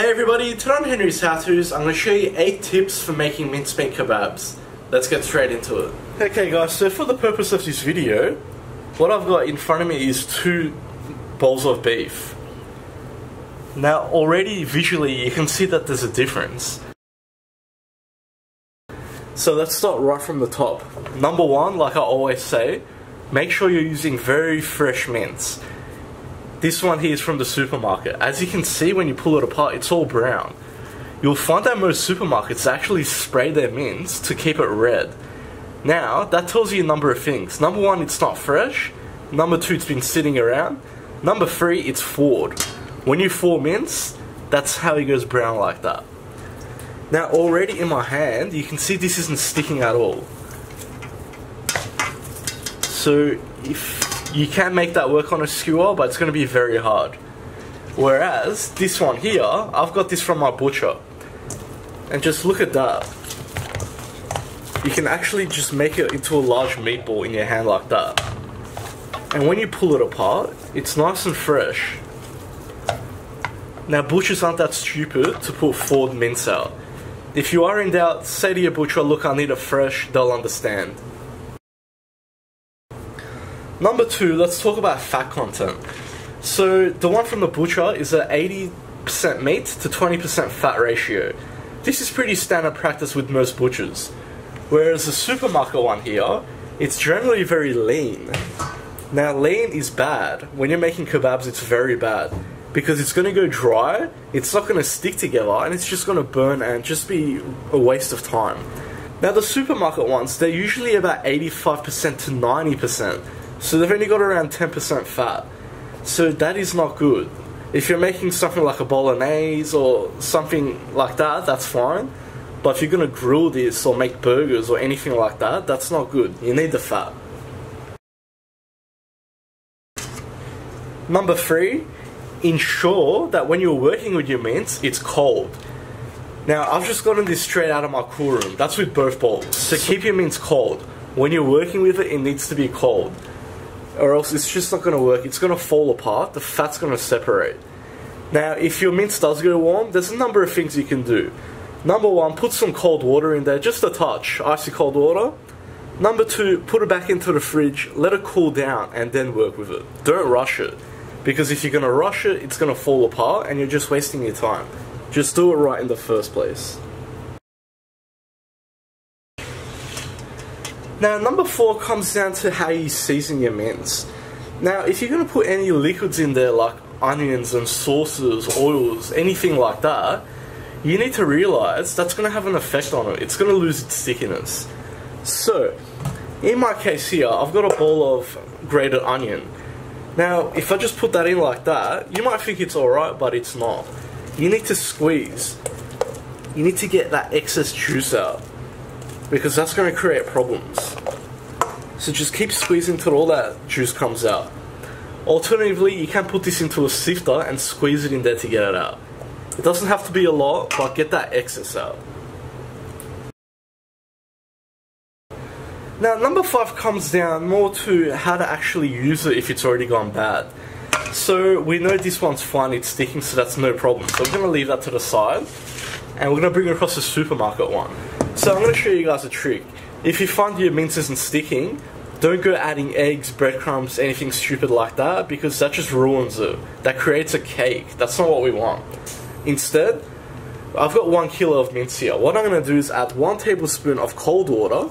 Hey everybody, today on Henry's How-tos, I'm going to show you 8 tips for making mincemeat kebabs. Let's get straight into it. Okay guys, so for the purpose of this video, what I've got in front of me is 2 bowls of beef. Now already visually you can see that there's a difference. So let's start right from the top. Number one, like I always say, make sure you're using very fresh mince. This one here is from the supermarket. As you can see, when you pull it apart, it's all brown. You'll find that most supermarkets actually spray their mince to keep it red. Now, that tells you a number of things. Number one, it's not fresh. Number two, it's been sitting around. Number three, it's thawed. When you thaw mince, that's how it goes brown like that. Now, already in my hand, you can see this isn't sticking at all. So, you can make that work on a skewer, but it's going to be very hard. Whereas, this one here, I've got this from my butcher. And just look at that. You can actually just make it into a large meatball in your hand like that. And when you pull it apart, it's nice and fresh. Now, butchers aren't that stupid to put thawed mince out. If you are in doubt, say to your butcher, look, I need it fresh, they'll understand. Number two, let's talk about fat content. So the one from the butcher is an 80% meat to 20% fat ratio. This is pretty standard practice with most butchers. Whereas the supermarket one here, it's generally very lean. Now lean is bad. When you're making kebabs, it's very bad. Because it's gonna go dry, it's not gonna stick together, and it's just gonna burn and just be a waste of time. Now the supermarket ones, they're usually about 85% to 90%. So they've only got around 10% fat. So that is not good. If you're making something like a bolognese or something like that, that's fine. But if you're going to grill this or make burgers or anything like that, that's not good. You need the fat. Number three, ensure that when you're working with your mince, it's cold. Now, I've just gotten this straight out of my cool room. That's with both bowls. So keep your mince cold. When you're working with it, it needs to be cold. Or else it's just not going to work. It's going to fall apart. The fat's going to separate. Now, if your mince does go warm, there's a number of things you can do. Number one, put some cold water in there, just a touch, icy cold water. Number two, put it back into the fridge, let it cool down, and then work with it. Don't rush it, because if you're going to rush it, it's going to fall apart, and you're just wasting your time. Just do it right in the first place. Now, number four comes down to how you season your mince. Now, if you're going to put any liquids in there, like onions and sauces, oils, anything like that, you need to realize that's going to have an effect on it. It's going to lose its stickiness. So, in my case here, I've got a bowl of grated onion. Now, if I just put that in like that, you might think it's alright, but it's not. You need to squeeze. You need to get that excess juice out, because that's going to create problems. So just keep squeezing till all that juice comes out. Alternatively, you can put this into a sifter and squeeze it in there to get it out. It doesn't have to be a lot, but get that excess out. Now, number five comes down more to how to actually use it if it's already gone bad. So we know this one's fine, it's sticking, so that's no problem. So we're going to leave that to the side, and we're going to bring across the supermarket one. So I'm going to show you guys a trick. If you find your mince isn't sticking, don't go adding eggs, breadcrumbs, anything stupid like that, because that just ruins it. That creates a cake. That's not what we want. Instead, I've got 1 kilo of mince here. What I'm going to do is add 1 tablespoon of cold water.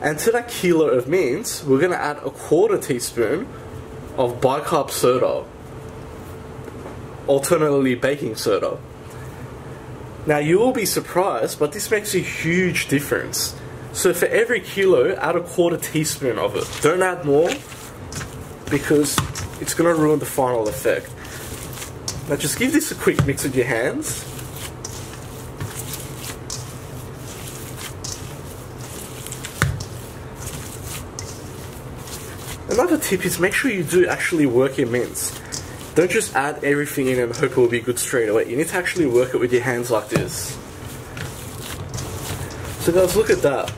And to that kilo of mince, we're going to add a 1/4 teaspoon of bicarb soda. Alternatively, baking soda. Now you will be surprised, but this makes a huge difference. So for every kilo, add a 1/4 teaspoon of it. Don't add more, because it's going to ruin the final effect. Now just give this a quick mix with your hands. Another tip is make sure you do actually work your mince. Don't just add everything in and hope it will be good straight away. You need to actually work it with your hands like this. So guys, look at that.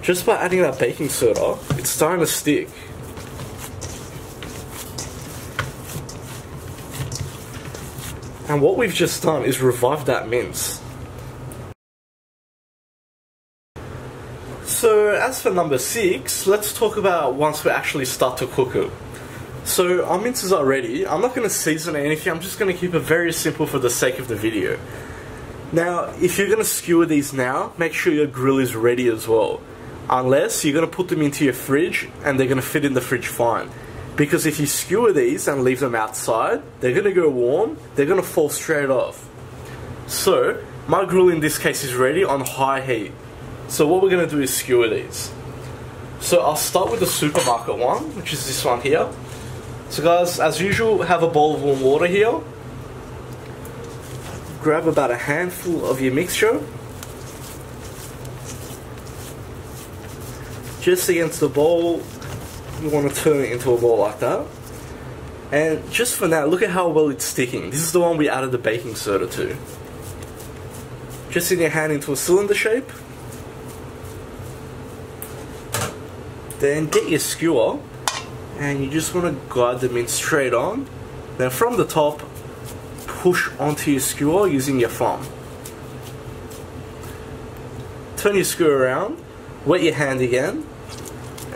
Just by adding that baking soda, it's starting to stick. And what we've just done is revive that mince. So as for number 6, let's talk about once we actually start to cook it. So our minces are ready. I'm not going to season anything, I'm just going to keep it very simple for the sake of the video. Now, if you're going to skewer these now, make sure your grill is ready as well. Unless you're going to put them into your fridge and they're going to fit in the fridge fine. Because if you skewer these and leave them outside, they're going to go warm, they're going to fall straight off. So, my grill in this case is ready on high heat. So what we're going to do is skewer these. So I'll start with the supermarket one, which is this one here. So guys, as usual, have a bowl of warm water here. Grab about a handful of your mixture. Just against the bowl, you want to turn it into a ball like that. And just for now, look at how well it's sticking. This is the one we added the baking soda to. Just in your hand into a cylinder shape. Then get your skewer and you just want to guide the mince straight on. Then from the top, push onto your skewer using your thumb. Turn your skewer around, wet your hand again,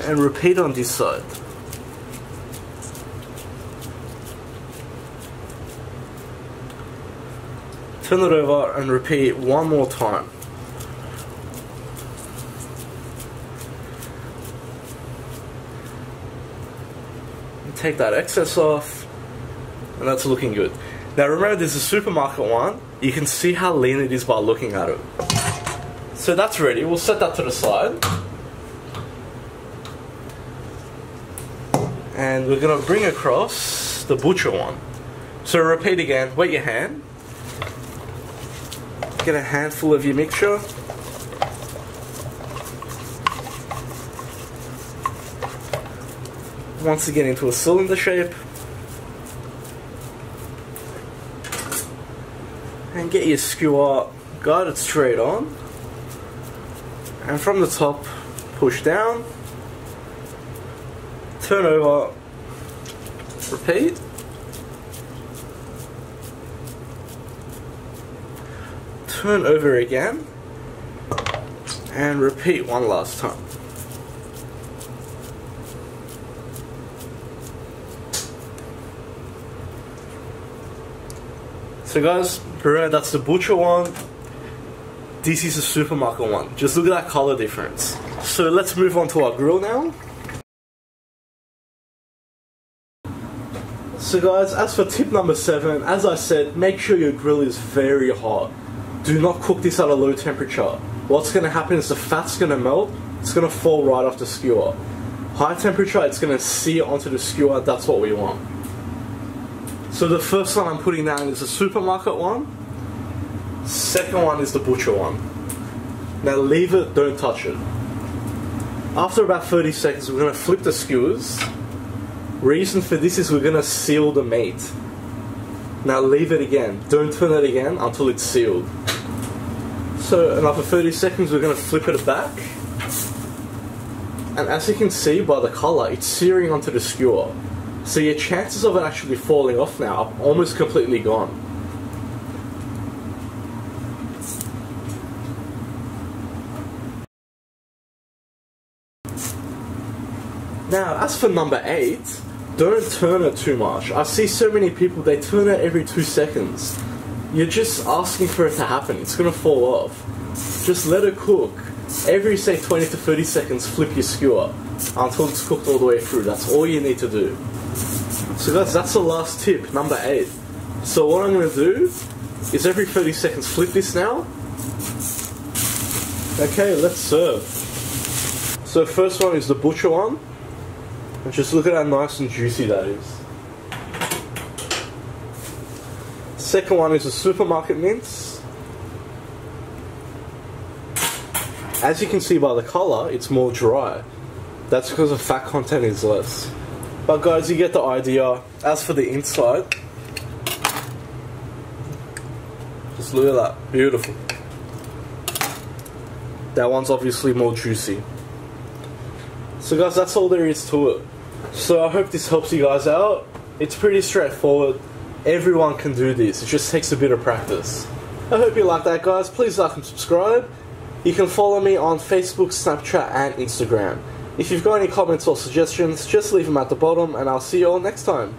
and repeat on this side. Turn it over and repeat one more time. Take that excess off, and that's looking good. Now remember, there's a supermarket one. You can see how lean it is by looking at it. So that's ready. We'll set that to the side. And we're going to bring across the butcher one. So repeat again, wet your hand. Get a handful of your mixture. Once again into a cylinder shape, and get your skewer, guide it straight on, and from the top push down, turn over, repeat. Turn over again and repeat one last time. So guys, remember that's the butcher one, this is the supermarket one. Just look at that color difference. So let's move on to our grill now. So guys, as for tip number 7, as I said, make sure your grill is very hot. Do not cook this at a low temperature. What's going to happen is the fat's going to melt, it's going to fall right off the skewer. High temperature, it's going to sear onto the skewer, that's what we want. So the first one I'm putting down is the supermarket one. Second one is the butcher one. Now leave it, don't touch it. After about 30 seconds, we're going to flip the skewers. Reason for this is we're going to seal the meat. Now leave it again, don't turn it again until it's sealed. So, and after 30 seconds, we're going to flip it back. And as you can see by the colour, it's searing onto the skewer. So your chances of it actually falling off now are almost completely gone. Now, as for number 8, don't turn it too much. I see so many people, they turn it every 2 seconds. You're just asking for it to happen. It's going to fall off. Just let it cook. Every, say, 20 to 30 seconds, flip your skewer until it's cooked all the way through. That's all you need to do. So guys, that's the last tip, number 8. So what I'm going to do is every 30 seconds flip this now. Okay, let's serve. So first one is the butcher one. And just look at how nice and juicy that is. Second one is the supermarket mince. As you can see by the colour, it's more dry. That's because the fat content is less. But guys, you get the idea. As for the inside, just look at that, beautiful. That one's obviously more juicy. So guys, that's all there is to it. So I hope this helps you guys out. It's pretty straightforward. Everyone can do this, it just takes a bit of practice. I hope you like that, guys. Please like and subscribe. You can follow me on Facebook, Snapchat and Instagram. If you've got any comments or suggestions, just leave them at the bottom and I'll see you all next time.